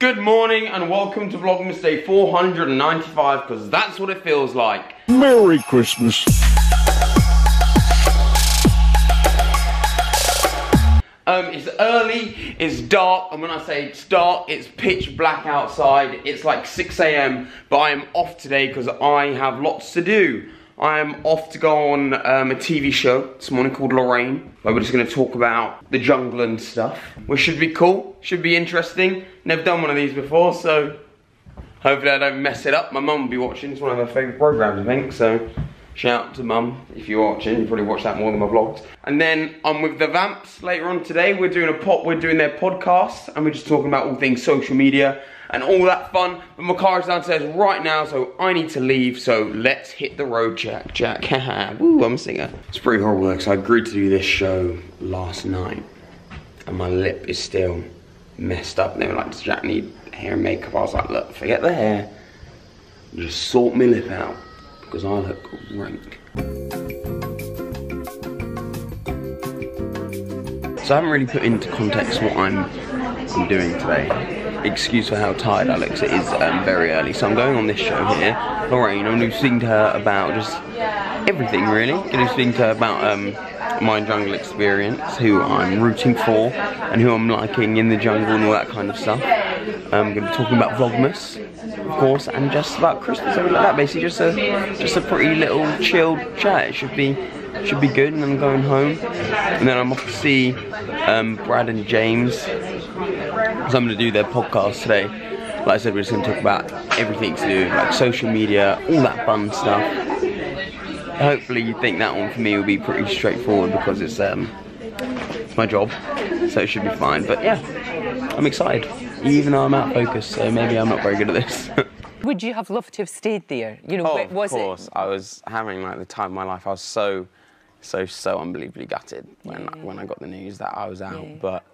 Good morning and welcome to Vlogmas Day 495, because that's what it feels like. Merry Christmas. It's early, it's dark, and when I say it's dark, it's pitch black outside. It's like 6 AM, but I am off today because I have lots to do. I am off to go on a TV show this morning called Lorraine, where we're just going to talk about the jungle and stuff, which should be cool, should be interesting. Never done one of these before, so hopefully I don't mess it up. My mum will be watching, it's one of her favourite programmes I think, so shout out to Mum, if you're watching, you probably watch that more than my vlogs. And then I'm with the Vamps later on today. We're doing their podcast, and we're just talking about all things social media and all that fun. But my car is downstairs right now, so I need to leave. So let's hit the road, Jack. Jack, haha, woo, I'm a singer. It's pretty horrible though, because I agreed to do this show last night, and my lip is still messed up. And they were like, does Jack need hair and makeup? I was like, look, forget the hair, just sort my lip out, because I look rank. So I haven't really put into context what I'm doing today. Excuse for how tired I look, it is very early. So I'm going on this show here, Lorraine. I'm going to speak to her about just everything really. I'm going to speak to her about my jungle experience, who I'm rooting for and who I'm liking in the jungle and all that kind of stuff. I'm going to be talking about Vlogmas, of course, and just about Christmas, everything like that. Basically, just a pretty little chilled chat. It should be good. And then I'm going home, and then I'm off to see Brad and James, because I'm going to do their podcast today. Like I said, we're just going to talk about everything to do with like social media, all that fun stuff. Hopefully, you think that one for me will be pretty straightforward, because it's my job, so it should be fine. But yeah, I'm excited. Even though I'm out focused, so maybe I'm not very good at this. Would you have loved to have stayed there? You know, oh, was it? Of course. I was having like the time of my life. I was so unbelievably gutted when I got the news that I was out. Yeah. But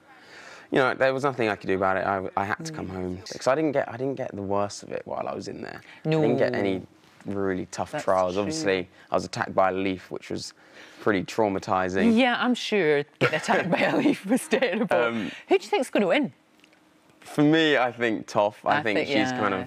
you know, there was nothing I could do about it. I had to come home, because I didn't get the worst of it while I was in there. No. I didn't get any really tough trials. True. Obviously, I was attacked by a leaf, which was pretty traumatizing. Yeah, I'm sure getting attacked by a leaf was terrible. Who do you think's going to win? For me, I think Toph. I think she's kind of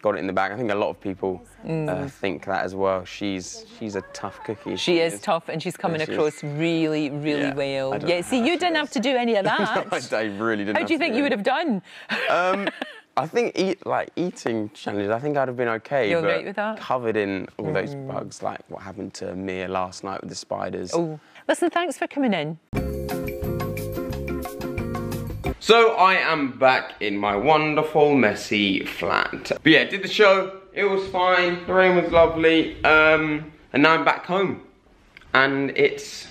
got it in the bag. I think a lot of people think that as well. She's a tough cookie. She is tough, and she's coming across really, really well. Yeah, see, you didn't have to do any of that. No, I really didn't. How do you think you would have done? I think eating challenges, I think I'd have been okay. You're right with that? Covered in all those bugs, like what happened to Mia last night with the spiders. Oh, listen, thanks for coming in. So I am back in my wonderful, messy flat. But yeah, did the show, it was fine, the rain was lovely, and now I'm back home. And it's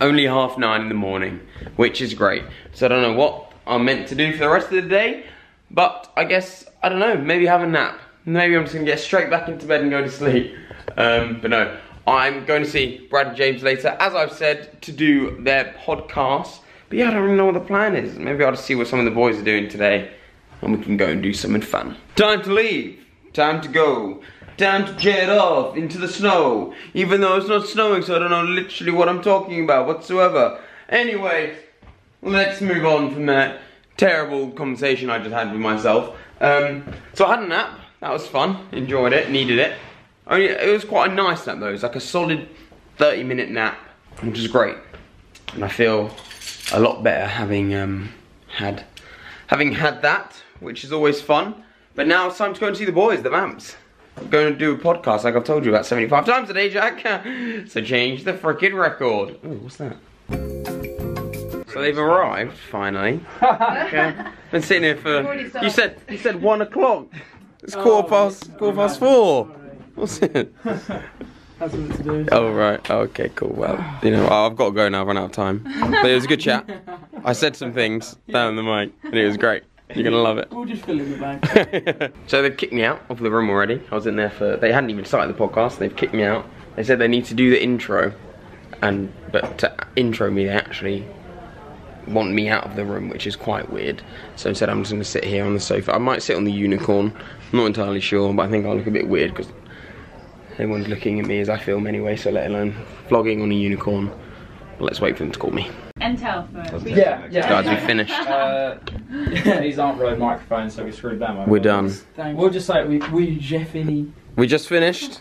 only 9:30 in the morning, which is great. So I don't know what I'm meant to do for the rest of the day, but I guess, I don't know, maybe have a nap. Maybe I'm just gonna get straight back into bed and go to sleep. But no, I'm going to see Brad and James later, as I've said, to do their podcast. But yeah, I don't really know what the plan is. Maybe I'll just see what some of the boys are doing today, and we can go and do something fun. Time to leave. Time to go. Time to jet off into the snow. Even though it's not snowing, so I don't know literally what I'm talking about whatsoever. Anyway, let's move on from that terrible conversation I just had with myself. So I had a nap. That was fun. Enjoyed it. Needed it. It was quite a nice nap though. It was like a solid 30-minute nap, which is great. And I feel a lot better having had that, which is always fun. But now it's time to go and see the boys, the Vamps. I'm going to do a podcast like I've told you about 75 times a day, Jack. So change the frickin' record. Ooh, what's that? So they've arrived finally. Okay. Been sitting here for you said 1 o'clock. It's quarter past four. What's it? That's what it's doing. Oh right, okay, cool. Well, you know, I've got to go now, I've run out of time. But it was a good chat. I said some things down the mic, and it was great. You're going to love it. We'll just fill in the bag. So they've kicked me out of the room already. I was in there for, they hadn't even started the podcast, they've kicked me out. They said they need to do the intro, but to intro me, they actually want me out of the room, which is quite weird. So instead I'm just going to sit here on the sofa. I might sit on the unicorn, I'm not entirely sure, but I think I'll look a bit weird, because everyone's looking at me as I film anyway, so let alone vlogging on a unicorn Let's wait for them to call me. Intel first. Yeah. Guys, we finished. Yeah, these aren't Rode microphones, so we screwed them over. We're done. Thanks. We'll just say we Jeffini. We just finished.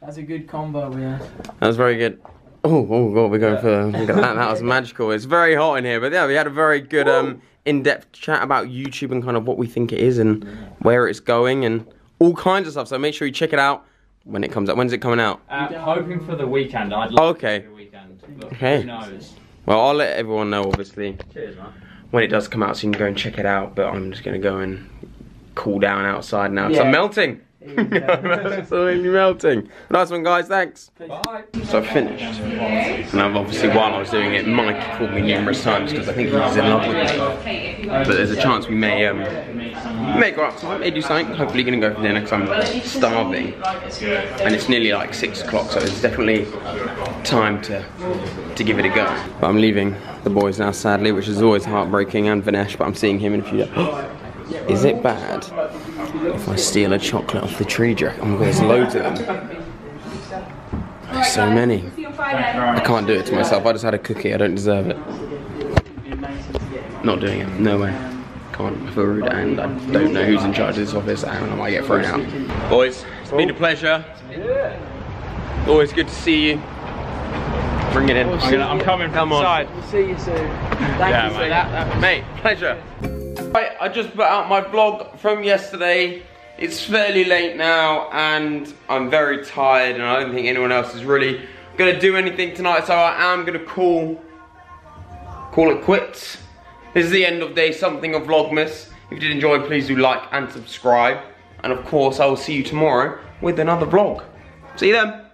That's a good combo we had. That was very good. Oh god, we're going for that was magical. It's very hot in here, but yeah, we had a very good in-depth chat about YouTube and kind of what we think it is and where it's going and all kinds of stuff. So make sure you check it out when it comes out. When's it coming out? Hoping for the weekend. I'd love to do the weekend. Look, okay. Who knows? Well, I'll let everyone know obviously. Cheers, man. When it does come out, so you can go and check it out. But I'm just gonna go and cool down outside now. Yeah. I'm melting. Absolutely melting. Nice one, guys. Thanks. Bye. So I finished, and I've obviously while I was doing it, Mike called me numerous times because I think he was in love with me. But there's a chance we may go outside, may do something. Hopefully, gonna go for dinner because I'm starving, and it's nearly like 6 o'clock, so it's definitely time to give it a go. But I'm leaving the boys now, sadly, which is always heartbreaking. And Vinesh, but I'm seeing him in a few days. Is it bad if I steal a chocolate off the tree, Jack? Oh, there's loads of them. There's so many. I can't do it to myself. I just had a cookie. I don't deserve it. Not doing it. No way. Can't. I feel rude and I don't know who's in charge of this office and I might get thrown out. Boys, it's been a pleasure. Always good to see you. Bring it in. I'm coming from the side. We'll see you soon. Thank you for that. Mate, pleasure. Right, I just put out my vlog from yesterday. It's fairly late now and I'm very tired and I don't think anyone else is really gonna do anything tonight, so I am gonna call it quits. This is the end of day something of Vlogmas. If you did enjoy, please do like and subscribe, and of course I will see you tomorrow with another vlog. See you then.